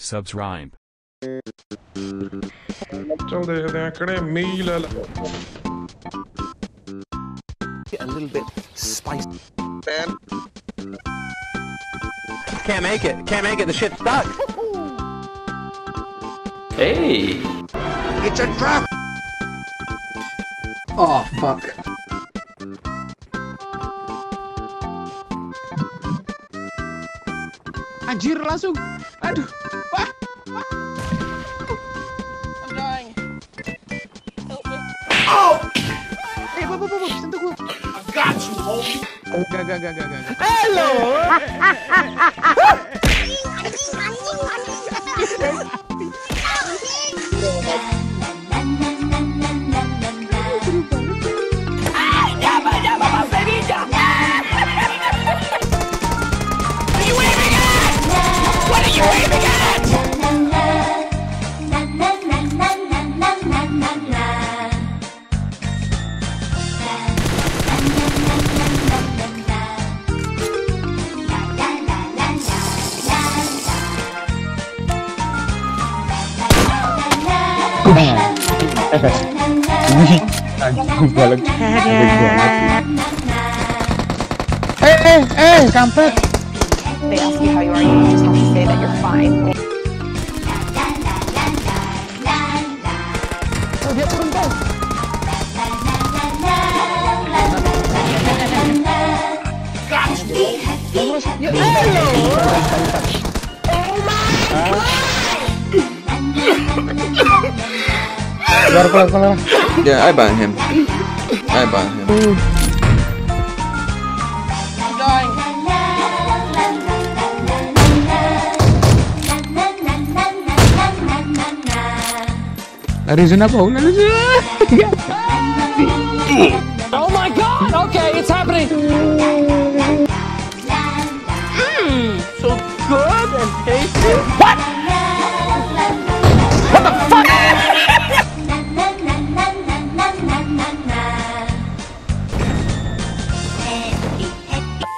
Subscribe. A little bit spicy. Can't make it, the shit's stuck. Hey! It's a trap! Oh, fuck. Anjir langsung. Aduh. Wah. I'm dying. Help me. Oh! Hey, bobo, sentuh gua. I got you, homie. Gak. Hello. Hey, Grandpa! They ask you how you are, you just have to say that you're fine. Oh, dia turun tau! Gosh! Oh my God! Keluar. Yeah, I banned him. I'm dying. Oh my God! Okay, it's happening. So good and tasty. What? What the fuck?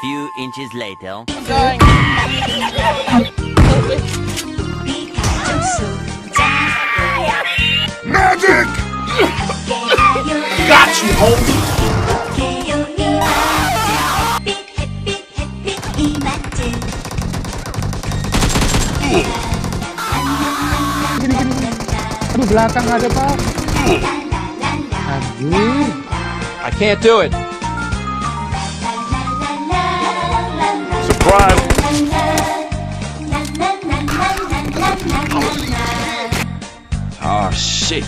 Few inches later. I'm dying. Magic! Got you, homie. Belakang ada Pak. I can't do it. Surprise! Oh shit!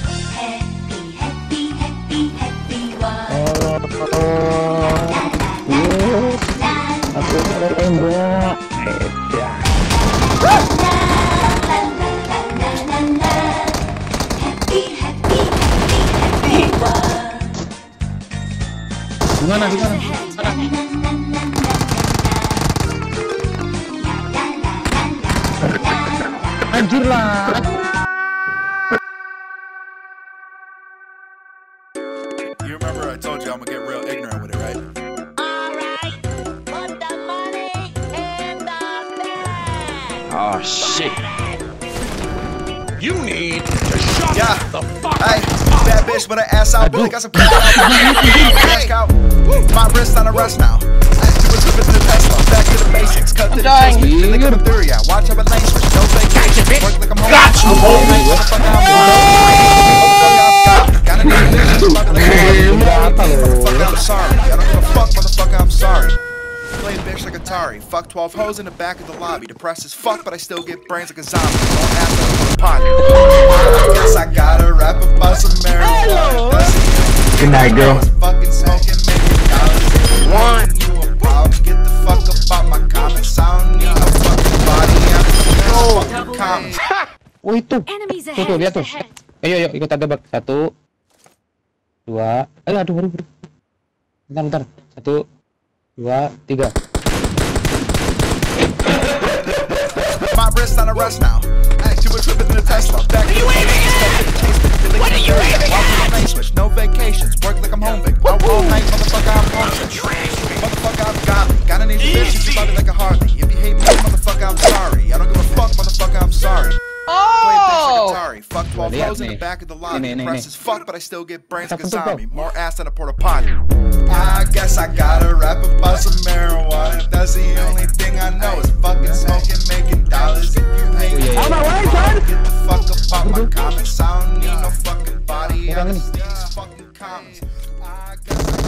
Gimana? Anjir lah. You remember I told you I'm gonna get real ignorant with it, right? Alright, put the money in the bag. Oh shit. You need to shut the fuck up. Hey, bad bitch with an ass out. Got some out. My wrist on a rest now. Back to the basics, cut to the chase, then they got a theory out. Watch out my lane switch, no vacation. Work like I'm home. Got you, homie. Gotta do this. Fuck, I'm sorry. I don't give a fuck, motherfucker, I'm sorry. Play a bitch like Atari. Fuck 12 hoes in the back of the lobby. Depressed as fuck, but I still get brains like a zombie. Don't have to pop. I guess I gotta rap about some marijuana. Good night, girl. Fucking smoking, making dollars. One. Get the fuck up out my comments. I don't need no fucking body. I'm fucking comments. Oh itu. Tuh dia tuh. Ayo ikut tebak. 1, 2. Aduh. Bentar. 1, 2, 3. My wrist on a rest now. She was tripping in the Tesla. Back to the basics. What are you waving at? No vacations. Work like I'm home. I roll night, motherfucker. I'm home. Motherfucker, I'm godly. Got an easy bitch, she's about it like a Harley. If you hate me, motherfucker, I'm sorry. I don't give a fuck, motherfucker, I'm sorry. was in the back of the lobby, impressed as fuck, but I still get brains like a zombie. More ass than a porta potty. I guess I gotta rap about some marijuana. That's the only thing I know is fucking smoking, making dollars. If you ain't on my way, son, get the fuck up out my comments. I don't need no fucking body out of these fucking comments. I guess I gotta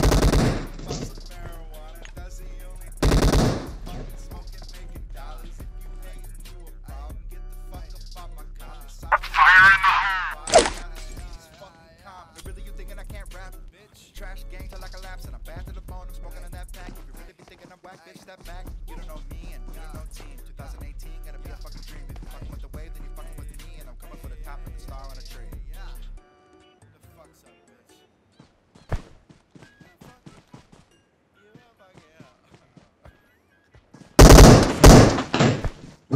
rap about some marijuana. That's the only thing I know is fucking smoking, making dollars. If you ain't do a problem, get the fuck up out my comments. Fire in the hole! Really, you thinking I can't rap, bitch? Trash gang till I collapse and I'm bad to the bone. I'm smoking on that pack. If you really be thinking I'm whack, bitch, step back. You don't know me and you don't know team. 2018 gonna be a fucking dream. If you fucking with the wave, then you fucking with me, and I'm coming for the top of the star on a tree. Yeah. The fuck's up, bitch? Go, go, go, go, go, go, go. Hey! Woohoo!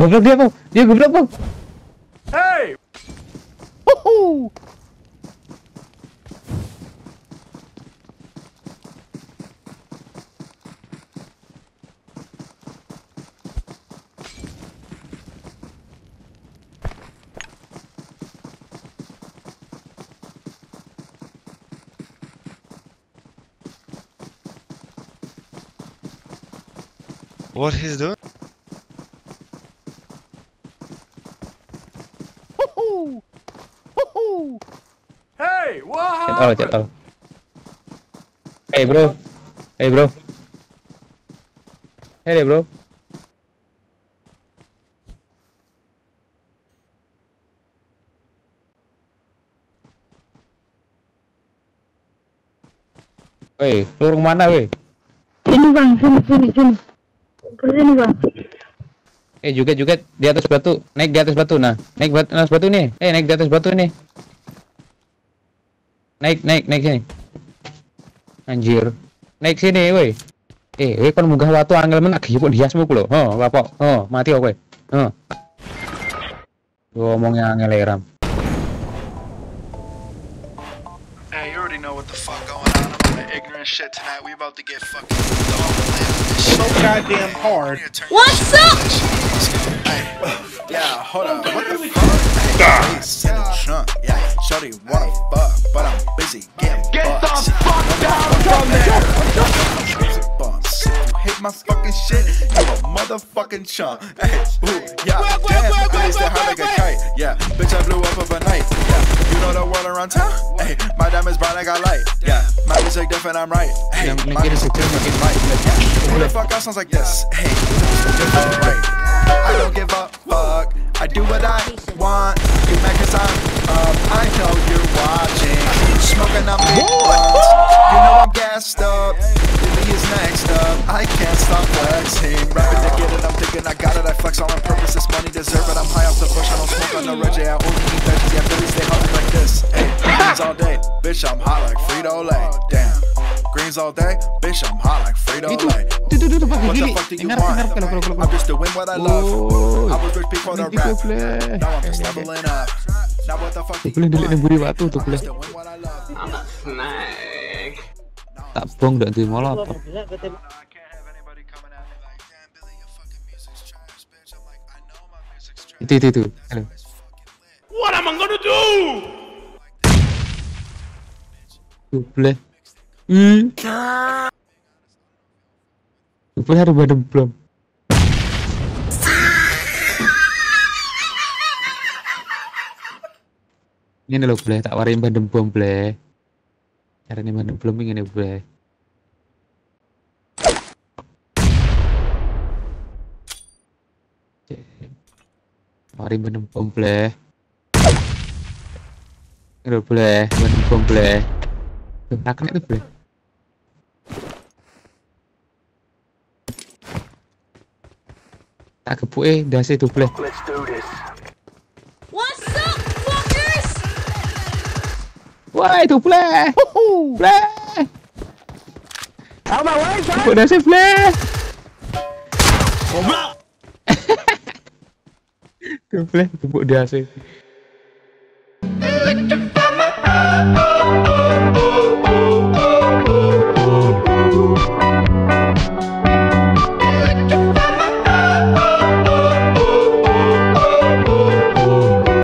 What he's doing? Woohoo! Woohoo! Hey, what happened? Get out, Hey, bro. Hey, bro. Hey, bro. Hey, lu rumah mana, weh? Sini, Bang. Sini. Ini bang. Eh juga di atas batu, naik di atas batu, nah naik atas batu nih, naik di atas batu nih, naik sini, anjir, naik sini, woi, kon munggah batu angel menak, yuk diasmu ku lo, lapok, mati oke, ngomongnya angel eram. Hey, you already know what the fuck going on. I'm on the ignorant shit tonight. We about to get fucking. So goddamn hard. What's up? Yeah, hold on. What the fuck? Yeah, shorty wanna fuck, but I'm busy getting fucked. Get the fuck down from there. You hate my fucking shit, you a motherfucking chump. Yeah, damn, I used to hide like a kite. Yeah, bitch, I blew up overnight. Yeah, you know the world around town. Hey, my diamonds bright, I got light. Yeah, my music different, I'm right. Hey, my music different, right. Who the fuck else sounds like this? Hey, I don't give a fuck. I do what I want. You mad 'cause I'm up. I know you're watching. Smoking on big blunts. You know I'm gassed up. Lily is next up. I can't stop flexing. Rapping to get it, I'm thinking I got it. I flex all on purpose. This money deserve it. I'm high off the bush. I don't smoke on no Reggie. I only eat veggies. Yeah, Billy stay hungry like this. Hey, greens all day. Bitch, I'm hot like Frito-Lay. Damn. Greens all day, bitch, I'm hot like Frito-Lay. What the fuck do you want? I'm just doing what I love. I was rich before the rap. Now I'm just leveling up. Now what the fuck do you want? I'm just doing what I love. I'm a snake. Tak bong dah di molot. Itu. What am I gonna do? Duple. Duple harus badem belum. Ini loh bleh, tak warin badem bom bleh. Caranya badem belum ini bleh. Mari badem bom bleh. Ini loh bleh, badem bom bleh. Nak kena tu bleh. Tak kepuk dah situ bleh. Let's do this. What's up? Wah itu play, play. Apa wah? Sudah sih play. Ombak. Itu play, itu buat dia sih.